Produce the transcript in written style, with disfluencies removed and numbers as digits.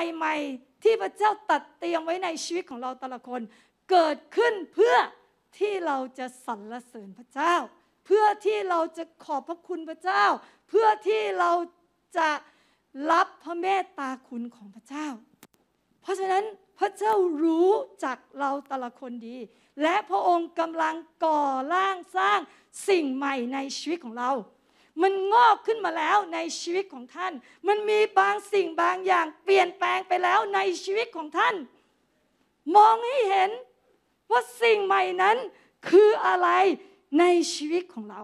วัยใหม่ที่พระเจ้าตัดเตรียมไว้ในชีวิตของเราแต่ละคนเกิดขึ้นเพื่อที่เราจะสรรเสริญพระเจ้าเพื่อที่เราจะขอบพระคุณพระเจ้าเพื่อที่เราจะรับพระเมตตาคุณของพระเจ้าเพราะฉะนั้นพระเจ้ารู้จักเราแต่ละคนดีและพระองค์กำลังก่อร่างสร้างสิ่งใหม่ในชีวิตของเรามันงอกขึ้นมาแล้วในชีวิตของท่านมันมีบางสิ่งบางอย่างเปลี่ยนแปลงไปแล้วในชีวิตของท่านมองให้เห็นว่าสิ่งใหม่นั้นคืออะไรในชีวิตของเรา